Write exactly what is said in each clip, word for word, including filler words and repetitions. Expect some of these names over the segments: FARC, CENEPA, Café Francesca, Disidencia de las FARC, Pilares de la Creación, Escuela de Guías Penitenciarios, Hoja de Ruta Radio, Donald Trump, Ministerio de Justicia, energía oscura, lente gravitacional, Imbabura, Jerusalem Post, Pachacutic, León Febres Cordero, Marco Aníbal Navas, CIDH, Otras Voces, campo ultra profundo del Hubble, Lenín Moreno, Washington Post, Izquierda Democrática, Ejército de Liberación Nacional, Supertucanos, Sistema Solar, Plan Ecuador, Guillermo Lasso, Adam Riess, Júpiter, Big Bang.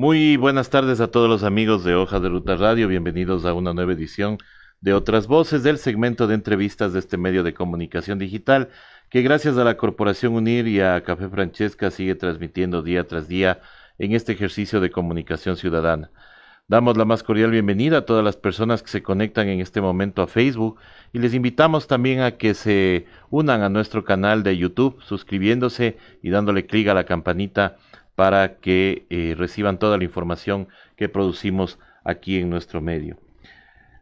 Muy buenas tardes a todos los amigos de Hoja de Ruta Radio, bienvenidos a una nueva edición de Otras Voces, del segmento de entrevistas de este medio de comunicación digital, que gracias a la Corporación Unir y a Café Francesca sigue transmitiendo día tras día en este ejercicio de comunicación ciudadana. Damos la más cordial bienvenida a todas las personas que se conectan en este momento a Facebook y les invitamos también a que se unan a nuestro canal de YouTube, suscribiéndose y dándole clic a la campanita para que eh, reciban toda la información que producimos aquí en nuestro medio.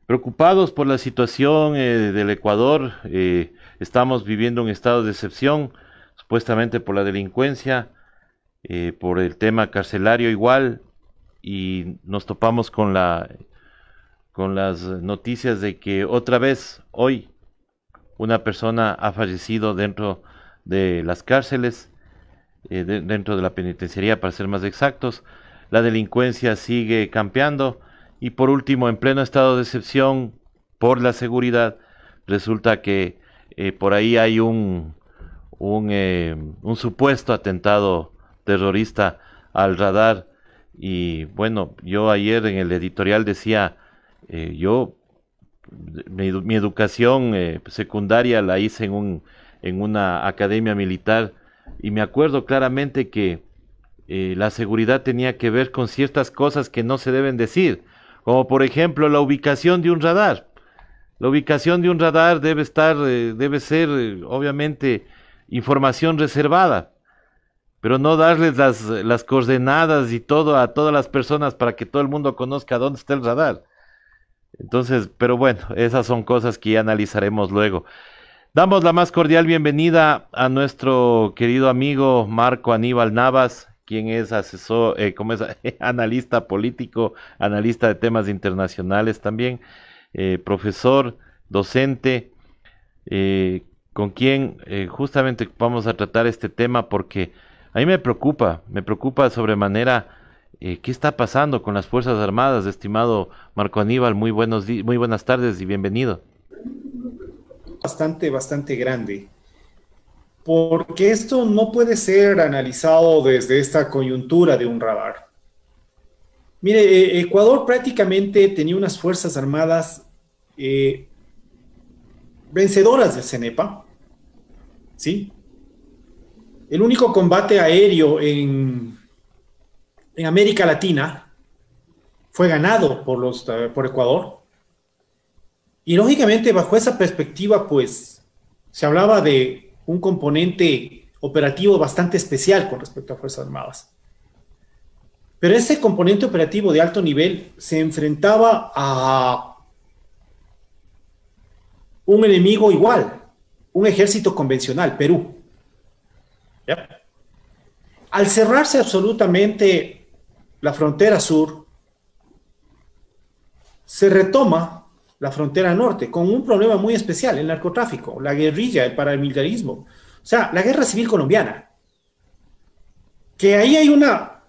Preocupados por la situación eh, del Ecuador, eh, estamos viviendo un estado de excepción, supuestamente por la delincuencia, eh, por el tema carcelario igual, y nos topamos con, la, con las noticias de que otra vez, hoy, una persona ha fallecido dentro de las cárceles, Eh, de, dentro de la penitenciaría, para ser más exactos. La delincuencia sigue campeando y por último, en pleno estado de excepción por la seguridad, resulta que eh, por ahí hay un un, eh, un supuesto atentado terrorista al radar. Y bueno, yo ayer en el editorial decía, eh, yo mi, mi educación eh, secundaria la hice en, un, en una academia militar. Y me acuerdo claramente que eh, la seguridad tenía que ver con ciertas cosas que no se deben decir, como por ejemplo la ubicación de un radar. La ubicación de un radar debe estar, eh, debe ser eh, obviamente información reservada, pero no darles las, las coordenadas y todo a todas las personas para que todo el mundo conozca dónde está el radar. Entonces, pero bueno, esas son cosas que ya analizaremos luego. Damos la más cordial bienvenida a nuestro querido amigo Marco Aníbal Navas, quien es asesor, eh, ¿cómo es? analista político, analista de temas internacionales también, eh, profesor, docente, eh, con quien eh, justamente vamos a tratar este tema porque a mí me preocupa, me preocupa sobremanera eh, qué está pasando con las Fuerzas Armadas. Estimado Marco Aníbal, muy buenos di- muy buenas tardes y bienvenido. Bastante, bastante grande, porque esto no puede ser analizado desde esta coyuntura de un radar. Mire, Ecuador prácticamente tenía unas fuerzas armadas eh, vencedoras del CENEPA, ¿sí? El único combate aéreo en, en América Latina fue ganado por, los, por Ecuador. Y lógicamente, bajo esa perspectiva, pues, se hablaba de un componente operativo bastante especial con respecto a Fuerzas Armadas. Pero ese componente operativo de alto nivel se enfrentaba a un enemigo igual, un ejército convencional, Perú. ¿Ya? Al cerrarse absolutamente la frontera sur, se retoma la frontera norte, con un problema muy especial, el narcotráfico, la guerrilla, el paramilitarismo, o sea, la guerra civil colombiana, que ahí hay una,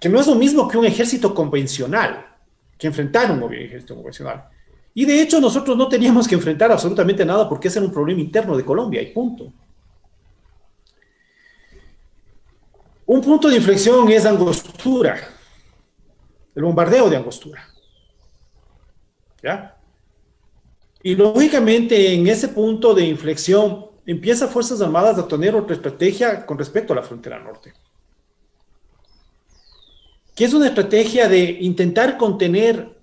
que no es lo mismo que un ejército convencional, que enfrentar un ejército convencional, y de hecho nosotros no teníamos que enfrentar absolutamente nada porque ese era un problema interno de Colombia, y punto. Un punto de inflexión es Angostura, el bombardeo de Angostura, ¿ya? Y lógicamente en ese punto de inflexión empieza Fuerzas Armadas a tener otra estrategia con respecto a la frontera norte, que es una estrategia de intentar contener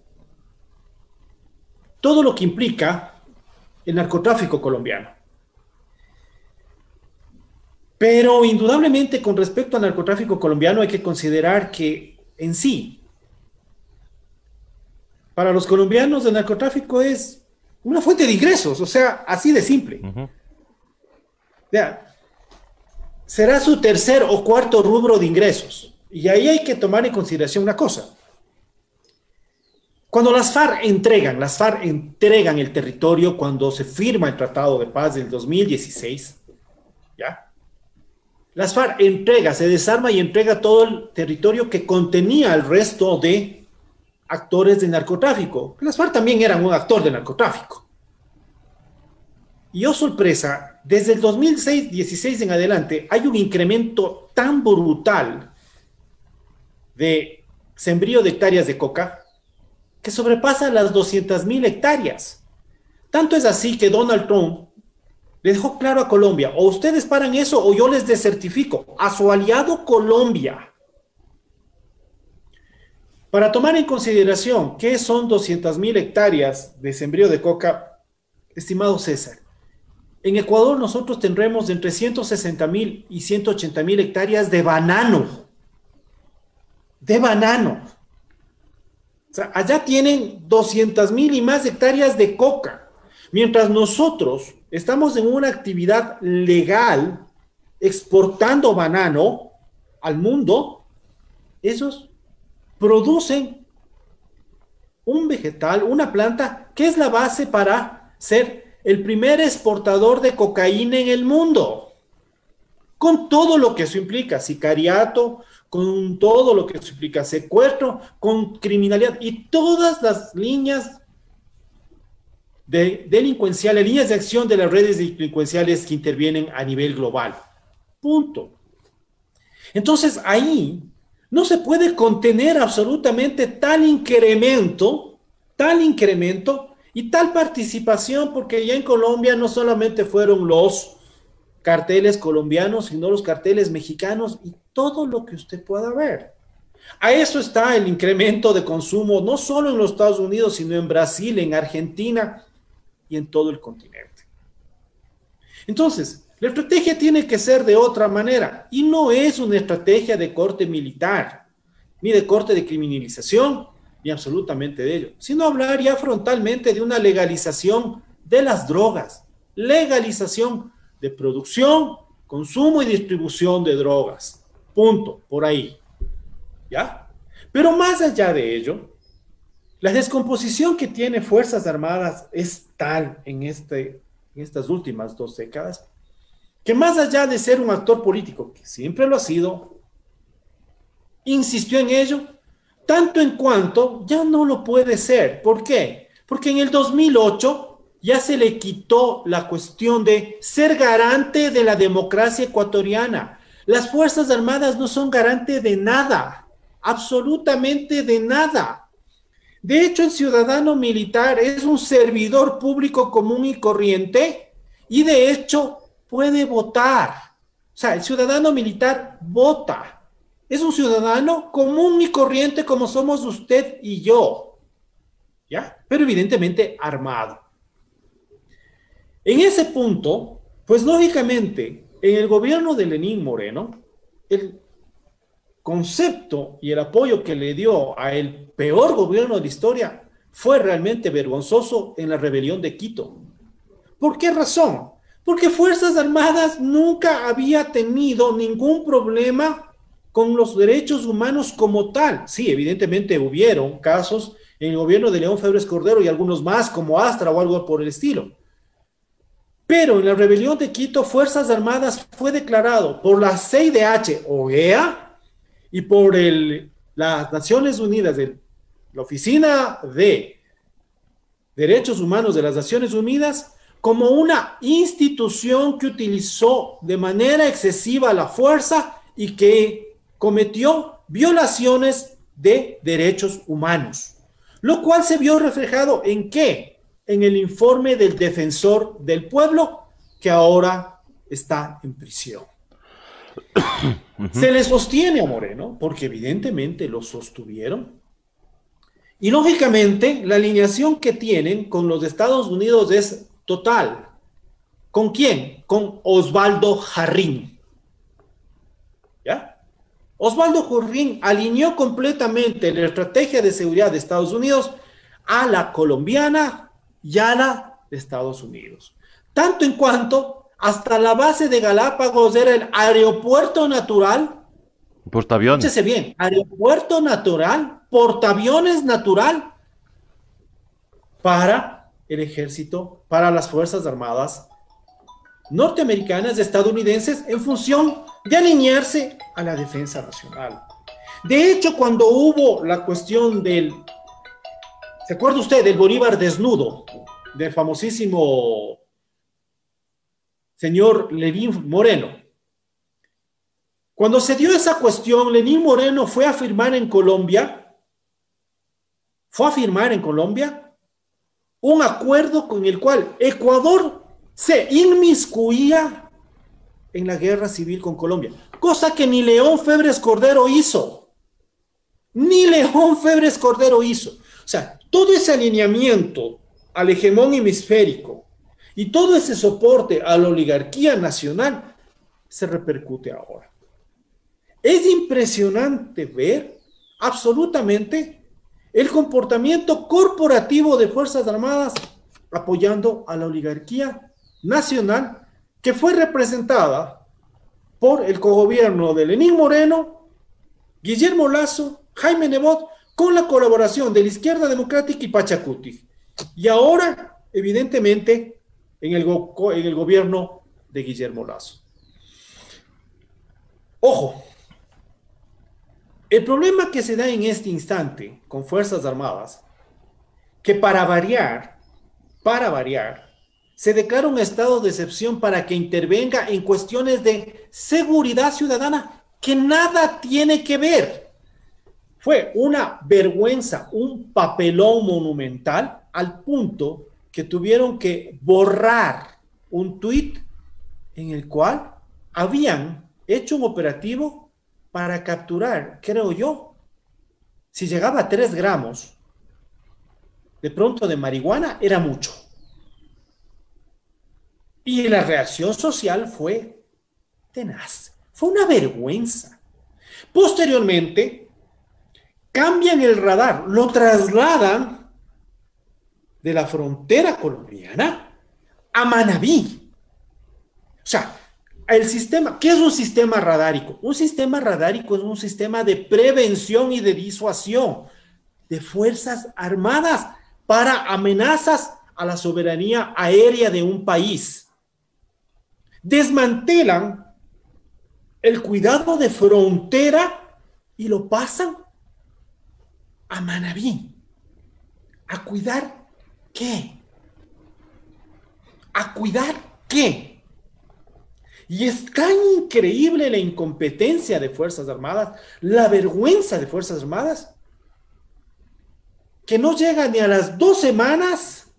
todo lo que implica el narcotráfico colombiano. Pero indudablemente con respecto al narcotráfico colombiano hay que considerar que en sí, para los colombianos el narcotráfico es una fuente de ingresos, o sea, así de simple. Uh-huh. O sea, será su tercer o cuarto rubro de ingresos. Y ahí hay que tomar en consideración una cosa. Cuando las FARC entregan, las FARC entregan el territorio cuando se firma el Tratado de Paz del dos mil dieciséis, ¿ya? Las FARC entrega, se desarma y entrega todo el territorio que contenía el resto de actores de narcotráfico. Las FARC también eran un actor de narcotráfico. Y oh sorpresa, desde el dos mil dieciséis en adelante hay un incremento tan brutal de sembrío de hectáreas de coca que sobrepasa las doscientas mil hectáreas. Tanto es así que Donald Trump le dejó claro a Colombia, o ustedes paran eso o yo les desertifico, a su aliado Colombia. Para tomar en consideración qué son doscientas mil hectáreas de sembrío de coca, estimado César, en Ecuador nosotros tendremos entre ciento sesenta mil y ciento ochenta mil hectáreas de banano. De banano. O sea, allá tienen doscientas mil y más hectáreas de coca. Mientras nosotros estamos en una actividad legal exportando banano al mundo, esos producen un vegetal, una planta, que es la base para ser el primer exportador de cocaína en el mundo, con todo lo que eso implica, sicariato, con todo lo que eso implica, secuestro, con criminalidad, y todas las líneas de delincuenciales, líneas de acción de las redes delincuenciales que intervienen a nivel global. Punto. Entonces, ahí no se puede contener absolutamente tal incremento, tal incremento, y tal participación, porque ya en Colombia no solamente fueron los carteles colombianos, sino los carteles mexicanos y todo lo que usted pueda ver. A eso está el incremento de consumo, no solo en los Estados Unidos, sino en Brasil, en Argentina y en todo el continente. Entonces, la estrategia tiene que ser de otra manera, y no es una estrategia de corte militar, ni de corte de criminalización, y absolutamente de ello, sino hablar ya frontalmente de una legalización de las drogas, legalización de producción, consumo y distribución de drogas, punto, por ahí, ¿ya? Pero más allá de ello, la descomposición que tiene Fuerzas Armadas es tal en, este, en estas últimas dos décadas, que más allá de ser un actor político, que siempre lo ha sido, insistió en ello, tanto en cuanto ya no lo puede ser. ¿Por qué? Porque en el dos mil ocho ya se le quitó la cuestión de ser garante de la democracia ecuatoriana. Las Fuerzas Armadas no son garante de nada, absolutamente de nada. De hecho, el ciudadano militar es un servidor público común y corriente y de hecho puede votar. O sea, el ciudadano militar vota. Es un ciudadano común y corriente como somos usted y yo, ¿ya? Pero evidentemente armado. En ese punto, pues lógicamente, en el gobierno de Lenín Moreno, el concepto y el apoyo que le dio al peor gobierno de la historia fue realmente vergonzoso en la rebelión de Quito. ¿Por qué razón? Porque Fuerzas Armadas nunca había tenido ningún problema con los derechos humanos como tal. Sí, evidentemente hubieron casos en el gobierno de León Febres Cordero y algunos más, como Astra o algo por el estilo. Pero en la rebelión de Quito, Fuerzas Armadas fue declarado por la C I D H, O E A, y por el, las Naciones Unidas, el, la Oficina de Derechos Humanos de las Naciones Unidas, como una institución que utilizó de manera excesiva la fuerza y que cometió violaciones de derechos humanos, lo cual se vio reflejado ¿en qué? En el informe del defensor del pueblo, que ahora está en prisión. Uh-huh. Se le sostiene a Moreno, porque evidentemente lo sostuvieron, y lógicamente la alineación que tienen con los de Estados Unidos es total. ¿Con quién? Con Osvaldo Jarrín. ¿Ya? Osvaldo Jarrín alineó completamente la estrategia de seguridad de Estados Unidos a la colombiana y a la de Estados Unidos. Tanto en cuanto hasta la base de Galápagos era el aeropuerto natural. Portaaviones. Escúchese bien, aeropuerto natural, portaaviones natural para el ejército, para las Fuerzas Armadas norteamericanas, estadounidenses, en función de alinearse a la defensa nacional. De hecho, cuando hubo la cuestión del, ¿se acuerda usted del Bolívar desnudo? Del famosísimo señor Lenín Moreno. Cuando se dio esa cuestión, Lenín Moreno fue a firmar en Colombia fue a firmar en Colombia un acuerdo con el cual Ecuador se inmiscuía en la guerra civil con Colombia, cosa que ni León Febres Cordero hizo, ni León Febres Cordero hizo. O sea, todo ese alineamiento al hegemón hemisférico y todo ese soporte a la oligarquía nacional se repercute ahora. Es impresionante ver absolutamente el comportamiento corporativo de Fuerzas Armadas apoyando a la oligarquía nacional que fue representada por el cogobierno de Lenín Moreno, Guillermo Lasso, Jaime Nebot, con la colaboración de la Izquierda Democrática y Pachacutic. Y ahora, evidentemente, en el, go en el gobierno de Guillermo Lasso. Ojo, el problema que se da en este instante con Fuerzas Armadas, que para variar, para variar, se declara un estado de excepción para que intervenga en cuestiones de seguridad ciudadana que nada tiene que ver. Fue una vergüenza, un papelón monumental, al punto que tuvieron que borrar un tuit en el cual habían hecho un operativo para capturar, creo yo, si llegaba a tres gramos, de pronto de marihuana, era mucho. Y la reacción social fue tenaz. Fue una vergüenza. Posteriormente, cambian el radar, lo trasladan de la frontera colombiana a Manabí. O sea, el sistema, ¿qué es un sistema radárico? Un sistema radárico es un sistema de prevención y de disuasión de fuerzas armadas para amenazas a la soberanía aérea de un país. Desmantelan el cuidado de frontera y lo pasan a Manabí. ¿A cuidar qué? ¿A cuidar qué? Y es tan increíble la incompetencia de Fuerzas Armadas, la vergüenza de Fuerzas Armadas, que no llega ni a las dos semanas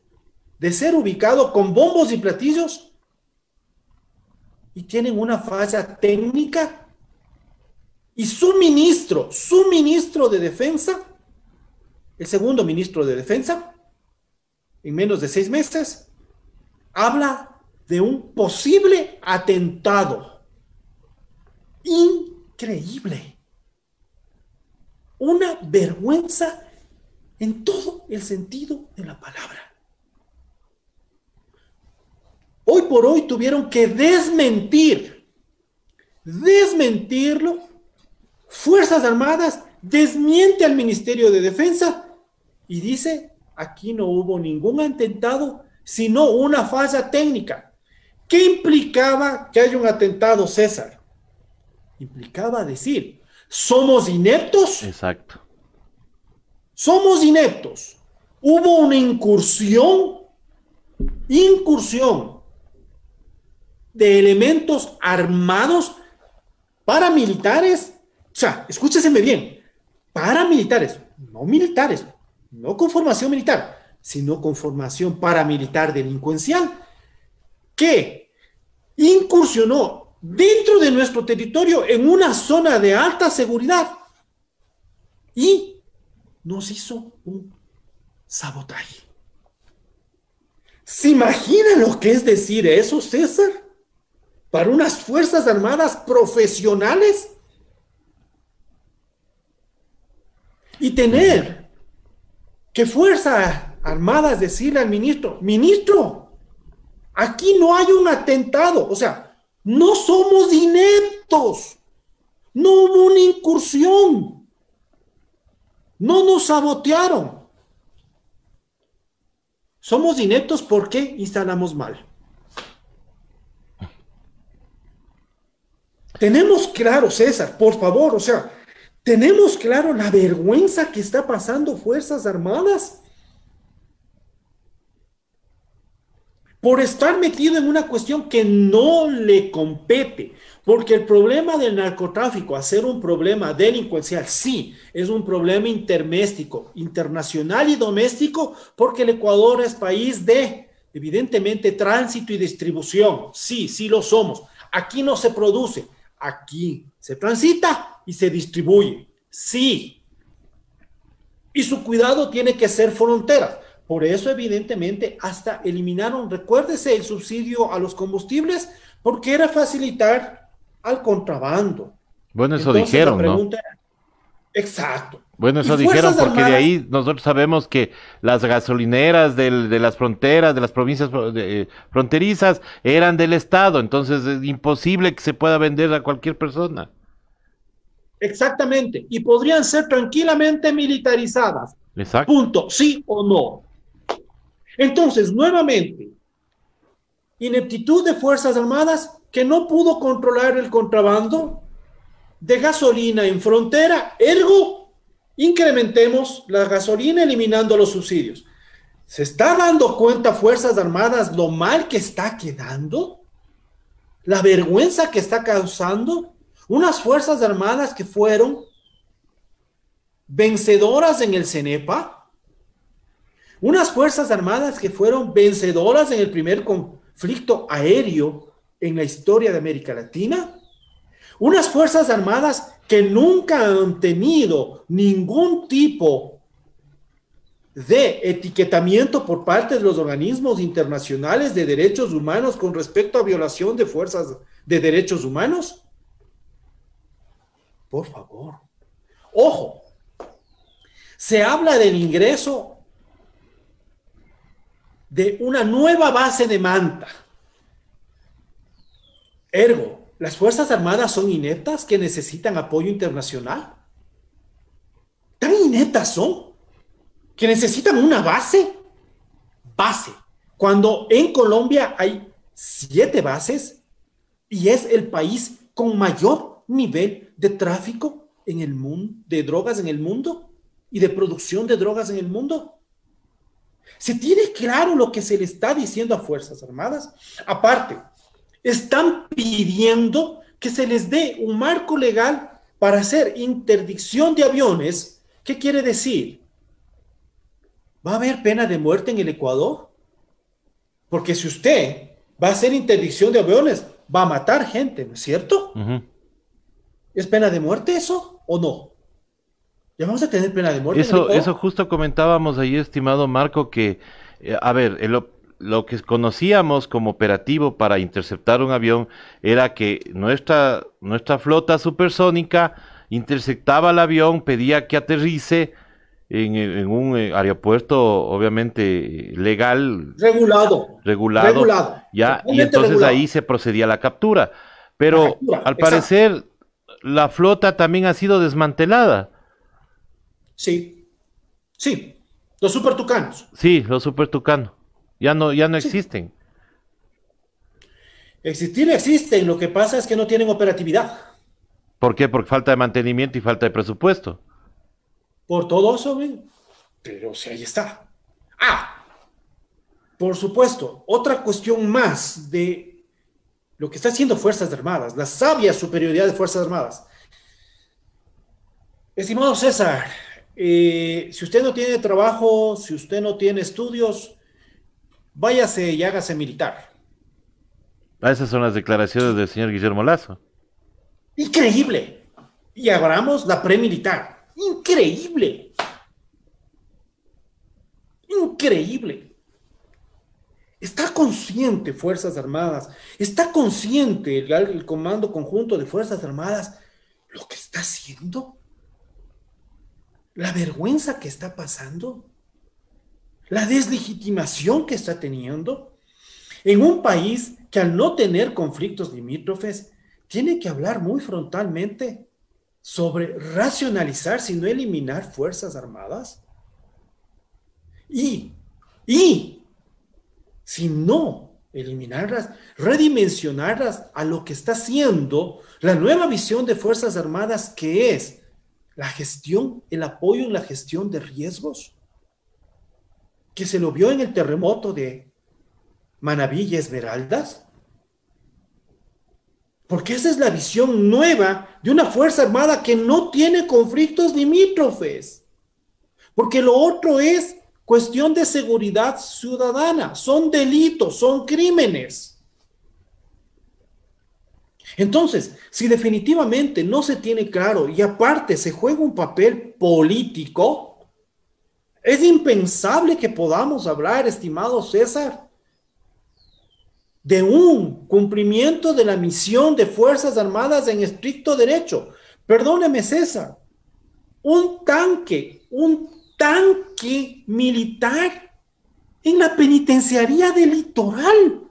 de ser ubicado con bombos y platillos y tienen una falla técnica y su ministro, su ministro de defensa, el segundo ministro de defensa, en menos de seis meses, habla de un posible atentado. Increíble. Una vergüenza en todo el sentido de la palabra. Hoy por hoy tuvieron que desmentir, desmentirlo. Fuerzas Armadas desmiente al Ministerio de Defensa y dice, aquí no hubo ningún atentado, sino una falla técnica. ¿Qué implicaba que haya un atentado, César? Implicaba decir, ¿somos ineptos? Exacto. Somos ineptos. Hubo una incursión, incursión de elementos armados paramilitares. O sea, escúcheseme bien, paramilitares, no militares, no con formación militar, sino con formación paramilitar delincuencial, que incursionó dentro de nuestro territorio en una zona de alta seguridad y nos hizo un sabotaje. ¿Se imagina lo que es decir eso, César? Para unas Fuerzas Armadas profesionales y tener que Fuerzas Armadas decirle al ministro, ministro, aquí no hay un atentado, o sea, no somos ineptos, no hubo una incursión, no nos sabotearon. Somos ineptos porque instalamos mal. Tenemos claro, César, por favor, o sea, tenemos claro la vergüenza que está pasando Fuerzas Armadas. por estar metido en una cuestión que no le compete, porque el problema del narcotráfico, a ser un problema delincuencial, sí, es un problema interméstico, internacional y doméstico, porque el Ecuador es país de, evidentemente, tránsito y distribución, sí, sí lo somos, aquí no se produce, aquí se transita y se distribuye, sí, y su cuidado tiene que ser fronteras. Por eso, evidentemente, hasta eliminaron, recuérdese, el subsidio a los combustibles, porque era facilitar al contrabando. Bueno, eso Entonces, dijeron, pregunta, ¿no? Exacto. Bueno, eso dijeron, porque armadas, de ahí nosotros sabemos que las gasolineras del, de las fronteras, de las provincias eh, fronterizas, eran del Estado. Entonces, es imposible que se pueda vender a cualquier persona. Exactamente. Y podrían ser tranquilamente militarizadas. Exacto. Punto. Sí o no. Entonces, nuevamente, ineptitud de Fuerzas Armadas que no pudo controlar el contrabando de gasolina en frontera, ergo, incrementemos la gasolina eliminando los subsidios. ¿Se está dando cuenta Fuerzas Armadas lo mal que está quedando? ¿La vergüenza que está causando? Unas Fuerzas Armadas que fueron vencedoras en el CENEPA, unas Fuerzas Armadas que fueron vencedoras en el primer conflicto aéreo en la historia de América Latina, unas Fuerzas Armadas que nunca han tenido ningún tipo de etiquetamiento por parte de los organismos internacionales de derechos humanos con respecto a violación de fuerzas de derechos humanos. Por favor, ojo, se habla del ingreso de una nueva base de Manta. Ergo, ¿las Fuerzas Armadas son ineptas que necesitan apoyo internacional? ¿Tan ineptas son? ¿Que necesitan una base? Base. Cuando en Colombia hay siete bases y es el país con mayor nivel de tráfico en el mundo, de drogas en el mundo y de producción de drogas en el mundo. ¿Se tiene claro lo que se le está diciendo a Fuerzas Armadas? Aparte, están pidiendo que se les dé un marco legal para hacer interdicción de aviones. ¿Qué quiere decir? ¿Va a haber pena de muerte en el Ecuador? Porque si usted va a hacer interdicción de aviones, va a matar gente, ¿no es cierto? Uh-huh. ¿Es pena de muerte eso o no? Ya vamos a tener pena de muerte. Eso, eso justo comentábamos ahí, estimado Marco, que, eh, a ver, el, lo que conocíamos como operativo para interceptar un avión era que nuestra, nuestra flota supersónica interceptaba el avión, pedía que aterrice en, en un aeropuerto, obviamente, legal. Regulado. Regulado. regulado ya, y entonces regulado. Ahí se procedía a la captura. Pero, la captura, al parecer, exacto. La flota también ha sido desmantelada. Sí, sí, los supertucanos. Sí, los supertucanos. Ya no, ya no sí. existen. Existir existen, lo que pasa es que no tienen operatividad. ¿Por qué? Por falta de mantenimiento y falta de presupuesto. Por todo eso, ¿eh? Pero si ahí está. Ah, por supuesto, otra cuestión más de lo que está haciendo Fuerzas Armadas, la sabia superioridad de Fuerzas Armadas. Estimado César, Eh, si usted no tiene trabajo, si usted no tiene estudios, váyase y hágase militar. Esas son las declaraciones del señor Guillermo Lasso. Increíble. Y abramos la premilitar. Increíble. Increíble. Está consciente Fuerzas Armadas, está consciente el, el Comando Conjunto de Fuerzas Armadas lo que está haciendo. La vergüenza que está pasando, la deslegitimación que está teniendo, en un país que al no tener conflictos limítrofes, tiene que hablar muy frontalmente sobre racionalizar, sino eliminar Fuerzas Armadas. Y, y, si no eliminarlas, redimensionarlas a lo que está haciendo la nueva visión de Fuerzas Armadas, que es la gestión, el apoyo en la gestión de riesgos, que se lo vio en el terremoto de Manabí y Esmeraldas? Porque esa es la visión nueva de una Fuerza Armada que no tiene conflictos limítrofes. Porque lo otro es cuestión de seguridad ciudadana. Son delitos, son crímenes. Entonces, si definitivamente no se tiene claro y aparte se juega un papel político, es impensable que podamos hablar, estimado César, de un cumplimiento de la misión de Fuerzas Armadas en estricto derecho. Perdóneme, César, un tanque, un tanque militar en la penitenciaría del Litoral,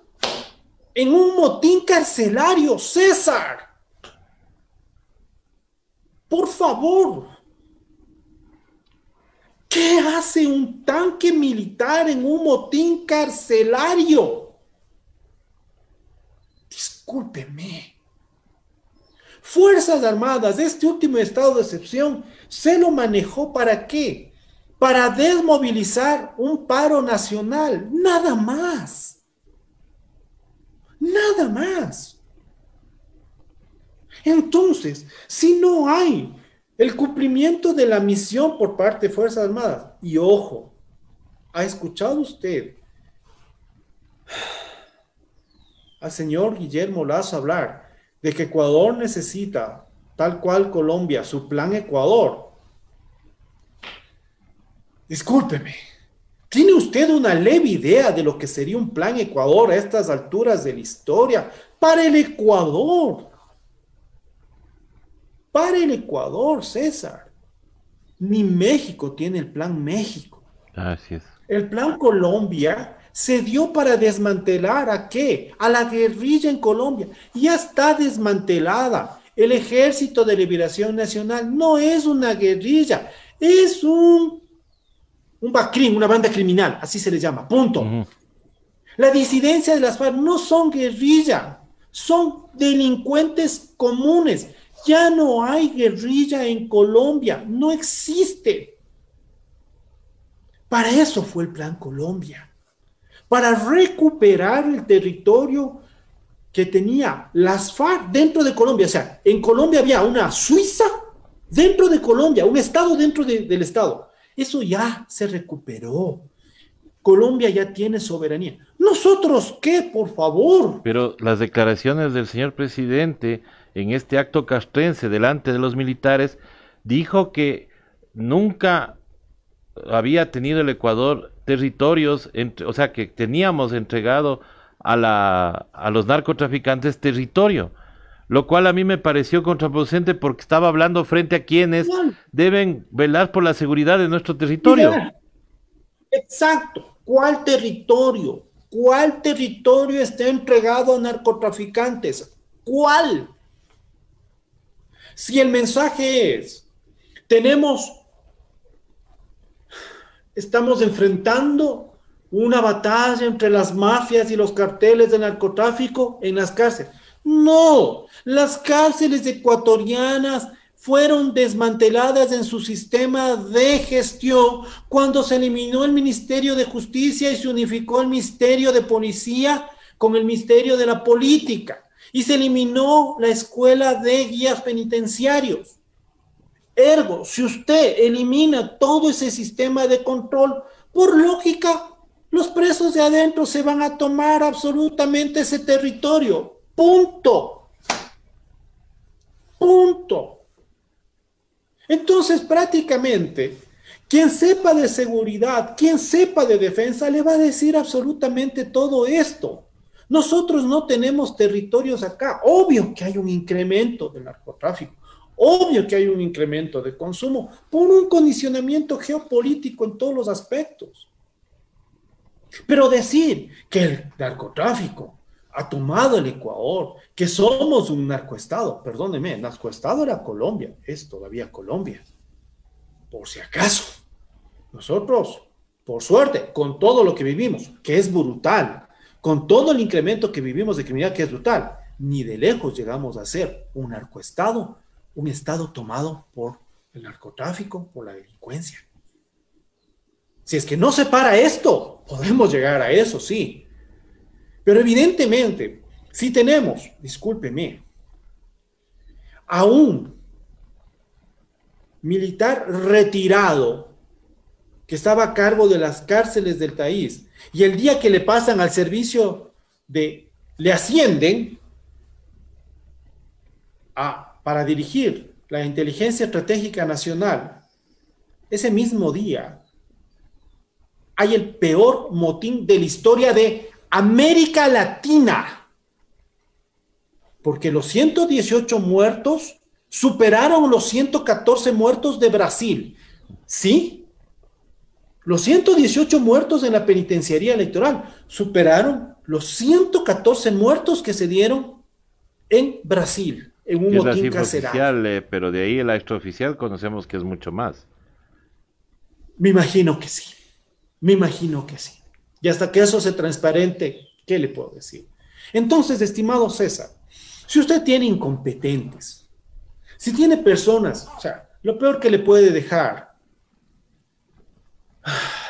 en un motín carcelario, César. Por favor, ¿qué hace un tanque militar en un motín carcelario? Discúlpeme. Fuerzas Armadas, este último estado de excepción, se lo manejó ¿para qué? Para desmovilizar un paro nacional, nada más. Nada más. Entonces, si no hay el cumplimiento de la misión por parte de Fuerzas Armadas, y ojo, ¿ha escuchado usted al señor Guillermo Lasso hablar de que Ecuador necesita, tal cual Colombia, su plan Ecuador? Discúlpeme. ¿Tiene usted una leve idea de lo que sería un plan Ecuador a estas alturas de la historia? Para el Ecuador. Para el Ecuador, César. Ni México tiene el plan México. Así es. El plan Colombia se dio para desmantelar ¿a qué? A la guerrilla en Colombia. Ya está desmantelada. El Ejército de Liberación Nacional no es una guerrilla. Es un... Un Bacrim, una banda criminal, así se le llama, punto. Uh-huh. La disidencia de las FARC no son guerrilla, son delincuentes comunes. Ya no hay guerrilla en Colombia, no existe. Para eso fue el Plan Colombia, para recuperar el territorio que tenía las FARC dentro de Colombia. O sea, en Colombia había una Suiza dentro de Colombia, un estado dentro de, del estado. Eso ya se recuperó. Colombia ya tiene soberanía. ¿Nosotros qué, por favor? Pero las declaraciones del señor presidente en este acto castrense delante de los militares dijo que nunca había tenido el Ecuador territorios, entre, o sea, que teníamos entregado a, la, a los narcotraficantes territorio. Lo cual a mí me pareció contraproducente porque estaba hablando frente a quienes deben velar por la seguridad de nuestro territorio. Exacto. ¿Cuál territorio? ¿Cuál territorio está entregado a narcotraficantes? ¿Cuál? Si el mensaje es, tenemos, estamos enfrentando una batalla entre las mafias y los carteles de narcotráfico en las cárceles. No, las cárceles ecuatorianas fueron desmanteladas en su sistema de gestión cuando se eliminó el Ministerio de Justicia y se unificó el Ministerio de Policía con el Ministerio de la Política y se eliminó la Escuela de Guías Penitenciarios. Ergo, si usted elimina todo ese sistema de control, por lógica, los presos de adentro se van a tomar absolutamente ese territorio. Punto. Punto. Entonces, prácticamente, quien sepa de seguridad, quien sepa de defensa, le va a decir absolutamente todo esto. Nosotros no tenemos territorios acá. Obvio que hay un incremento del narcotráfico. Obvio que hay un incremento de consumo por un condicionamiento geopolítico en todos los aspectos. Pero decir que el narcotráfico ha tomado el Ecuador, que somos un narcoestado, perdóneme, narcoestado era Colombia, es todavía Colombia, por si acaso. Nosotros, por suerte, con todo lo que vivimos, que es brutal, con todo el incremento que vivimos de criminalidad, que es brutal, ni de lejos llegamos a ser un narcoestado, un estado tomado por el narcotráfico, por la delincuencia. Si es que no se para esto, podemos llegar a eso, sí. Pero evidentemente, si tenemos, discúlpeme, a un militar retirado que estaba a cargo de las cárceles del país, y el día que le pasan al servicio de, le ascienden a, para dirigir la inteligencia estratégica nacional, ese mismo día hay el peor motín de la historia de América Latina, porque los ciento dieciocho muertos superaron los ciento catorce muertos de Brasil, ¿sí? Los ciento dieciocho muertos en la penitenciaría electoral superaron los ciento catorce muertos que se dieron en Brasil, en un motín carcelario. Eh, pero de ahí la extraoficial conocemos que es mucho más. Me imagino que sí, me imagino que sí. Y hasta que eso sea transparente, ¿qué le puedo decir? Entonces, estimado César, si usted tiene incompetentes, si tiene personas, o sea, lo peor que le puede dejar...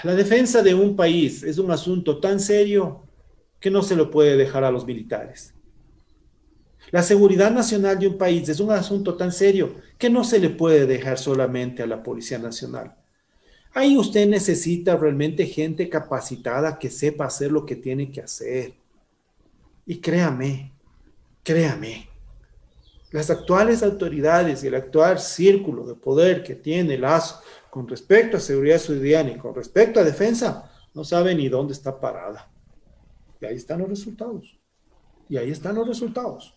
La defensa de un país es un asunto tan serio que no se lo puede dejar a los militares. La seguridad nacional de un país es un asunto tan serio que no se le puede dejar solamente a la Policía Nacional. Ahí usted necesita realmente gente capacitada que sepa hacer lo que tiene que hacer. Y créame, créame, las actuales autoridades y el actual círculo de poder que tiene Lasso con respecto a seguridad ciudadana y con respecto a defensa, no sabe ni dónde está parada. Y ahí están los resultados. Y ahí están los resultados.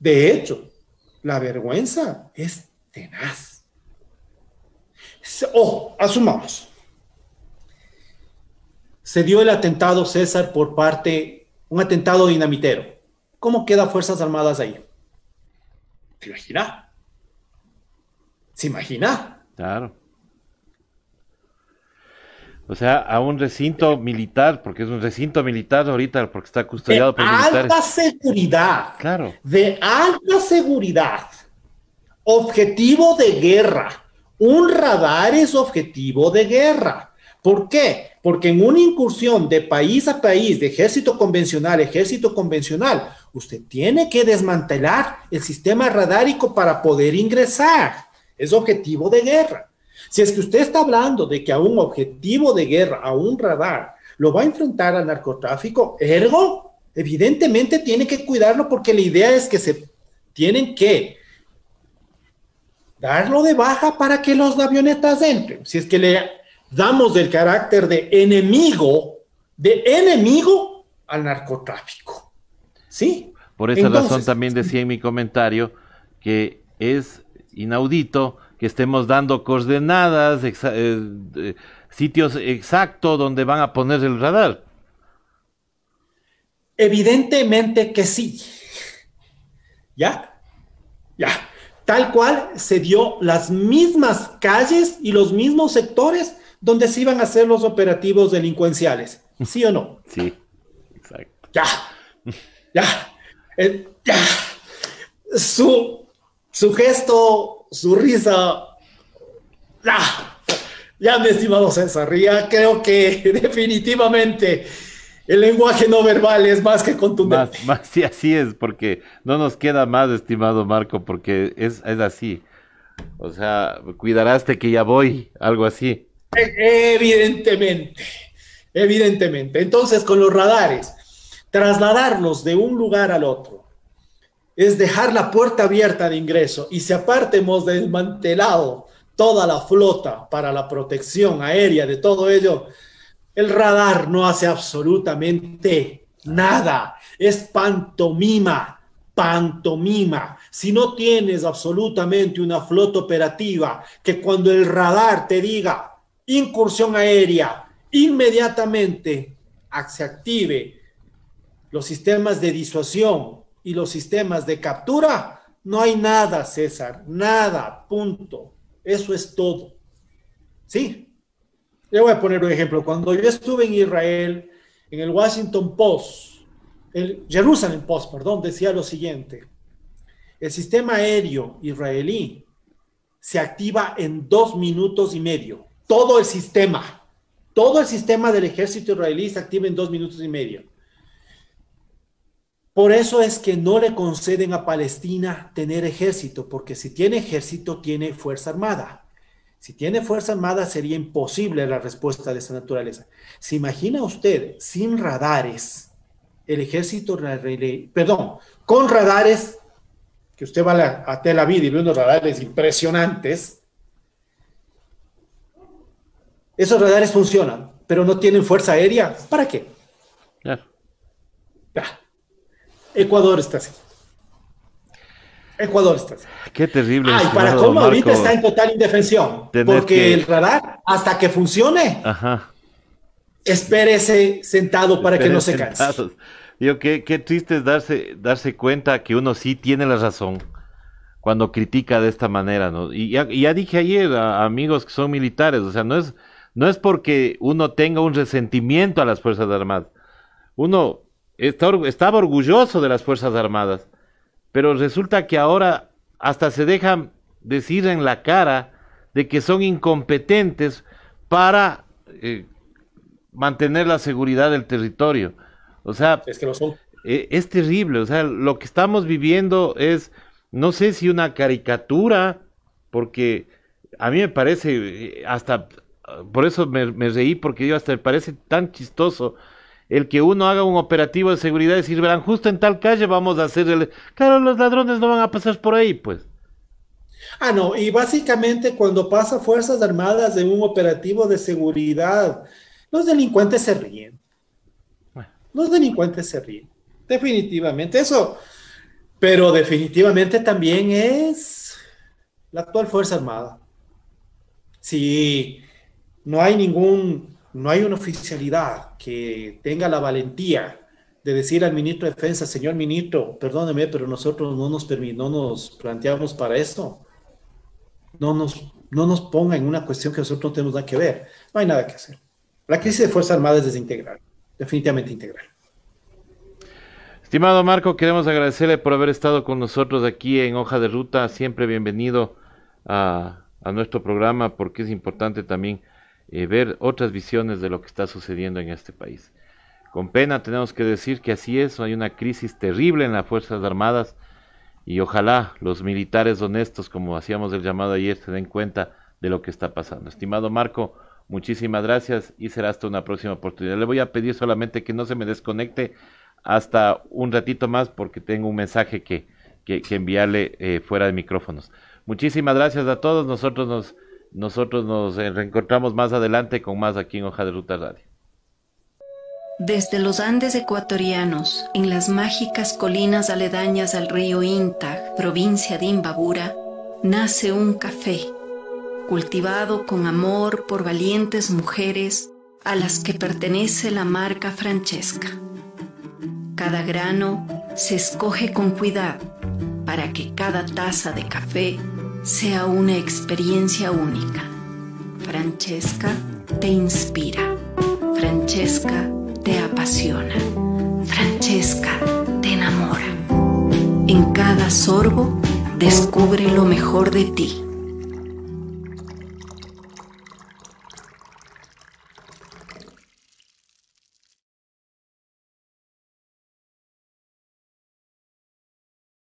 De hecho, la vergüenza es tenaz. Oh, asumamos. Se dio el atentado, César, por parte, un atentado dinamitero. ¿Cómo quedan Fuerzas Armadas ahí? ¿Se imagina? ¿Se imagina? Claro. O sea, a un recinto militar, porque es un recinto militar ahorita, porque está custodiado por militares. De alta seguridad. Claro. De alta seguridad. Objetivo de guerra. Un radar es objetivo de guerra. ¿Por qué? Porque en una incursión de país a país, de ejército convencional a ejército convencional, usted tiene que desmantelar el sistema radárico para poder ingresar. Es objetivo de guerra. Si es que usted está hablando de que a un objetivo de guerra, a un radar, lo va a enfrentar al narcotráfico, ergo, evidentemente tiene que cuidarlo porque la idea es que se tienen que darlo de baja para que los avionetas entren. Si es que le damos el carácter de enemigo, de enemigo al narcotráfico. ¿Sí? Por esa Entonces, razón también decía en mi comentario que es... inaudito que estemos dando coordenadas, exa eh, eh, sitios exactos donde van a poner el radar. Evidentemente que sí. ¿Ya? Ya. Tal cual se dio las mismas calles y los mismos sectores donde se iban a hacer los operativos delincuenciales. ¿Sí o no? Sí, exacto. Ya. Ya. Eh, ya. Su... Su gesto, su risa, ¡ah! Ya mi estimado César, ya creo que definitivamente el lenguaje no verbal es más que contundente. Más, más, sí, así es, porque no nos queda más, estimado Marco, porque es, es así. O sea, cuidaraste que ya voy, algo así. Evidentemente, evidentemente. Entonces, con los radares, trasladarlos de un lugar al otro, es dejar la puerta abierta de ingreso, y si aparte hemos desmantelado toda la flota para la protección aérea de todo ello, el radar no hace absolutamente nada, es pantomima, pantomima. Si no tienes absolutamente una flota operativa que cuando el radar te diga incursión aérea, inmediatamente se active los sistemas de disuasión y los sistemas de captura, no hay nada, César, nada, punto. Eso es todo. ¿Sí? Le voy a poner un ejemplo. Cuando yo estuve en Israel, en el Washington Post, el Jerusalem Post, perdón, decía lo siguiente. El sistema aéreo israelí se activa en dos minutos y medio. Todo el sistema, todo el sistema del ejército israelí se activa en dos minutos y medio. Por eso es que no le conceden a Palestina tener ejército, porque si tiene ejército, tiene fuerza armada. Si tiene fuerza armada, sería imposible la respuesta de esa naturaleza. ¿Se imagina usted, sin radares, el ejército, perdón, con radares, que usted va a, la, a Tel Aviv y ve unos radares impresionantes? Esos radares funcionan, pero no tienen fuerza aérea. ¿Para qué? Claro. Ah, Ecuador está así. Ecuador está así. Qué terrible. Ay, para cómo Marco, ahorita está en total indefensión. Porque que... el radar, hasta que funcione, ajá, espérese sentado para espérese que no se canse. Sentados. Digo, qué, qué triste es darse, darse cuenta que uno sí tiene la razón cuando critica de esta manera, ¿no? Y ya, ya dije ayer a amigos que son militares, o sea, no es, no es porque uno tenga un resentimiento a las Fuerzas Armadas. Uno está, estaba orgulloso de las Fuerzas Armadas, pero resulta que ahora hasta se dejan decir en la cara de que son incompetentes para eh, mantener la seguridad del territorio. O sea, es que no son. Eh, es terrible, o sea, lo que estamos viviendo es, no sé si una caricatura, porque a mí me parece, hasta, por eso me, me reí, porque yo hasta me parece tan chistoso el que uno haga un operativo de seguridad y decir, verán, justo en tal calle vamos a hacer el... Claro, los ladrones no van a pasar por ahí, pues. Ah, no, y básicamente cuando pasa Fuerzas Armadas en un operativo de seguridad, los delincuentes se ríen. Los delincuentes se ríen, definitivamente eso, pero definitivamente también es la actual Fuerza Armada. Si no hay ningún, no hay una oficialidad que tenga la valentía de decir al ministro de Defensa, señor ministro, perdóneme, pero nosotros no nos permit, no nos planteamos para esto, no nos, no nos ponga en una cuestión que nosotros no tenemos nada que ver, no hay nada que hacer. La crisis de Fuerza Armada es desintegral. Definitivamente integral. Estimado Marco, queremos agradecerle por haber estado con nosotros aquí en Hoja de Ruta. Siempre bienvenido a, a nuestro programa, porque es importante también eh, ver otras visiones de lo que está sucediendo en este país. Con pena tenemos que decir que así es, hay una crisis terrible en las Fuerzas Armadas y ojalá los militares honestos, como hacíamos el llamado ayer, se den cuenta de lo que está pasando. Estimado Marco, muchísimas gracias y será hasta una próxima oportunidad. Le voy a pedir solamente que no se me desconecte hasta un ratito más porque tengo un mensaje que, que, que enviarle eh, fuera de micrófonos. Muchísimas gracias a todos. Nosotros nos, nosotros nos reencontramos más adelante con más aquí en Hoja de Ruta Radio. Desde los Andes ecuatorianos, en las mágicas colinas aledañas al río Intag, provincia de Imbabura, nace un café. Cultivado con amor por valientes mujeres a las que pertenece la marca Francesca. Cada grano se escoge con cuidado para que cada taza de café sea una experiencia única. Francesca te inspira. Francesca te apasiona. Francesca te enamora. En cada sorbo descubre lo mejor de ti.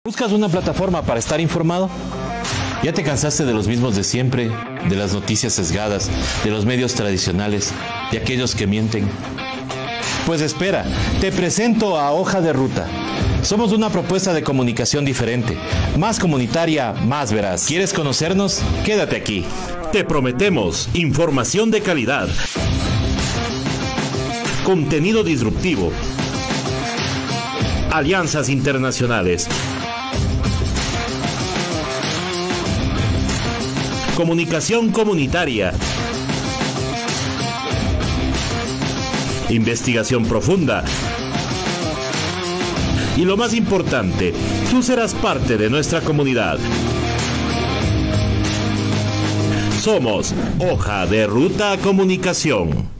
¿Buscas una plataforma para estar informado? ¿Ya te cansaste de los mismos de siempre, de las noticias sesgadas, de los medios tradicionales, de aquellos que mienten? Pues espera, te presento a Hoja de Ruta. Somos una propuesta de comunicación diferente, más comunitaria, más veraz. ¿Quieres conocernos? Quédate aquí. Te prometemos información de calidad, contenido disruptivo, alianzas internacionales, comunicación comunitaria, investigación profunda y lo más importante, tú serás parte de nuestra comunidad. Somos Hoja de Ruta Comunicación.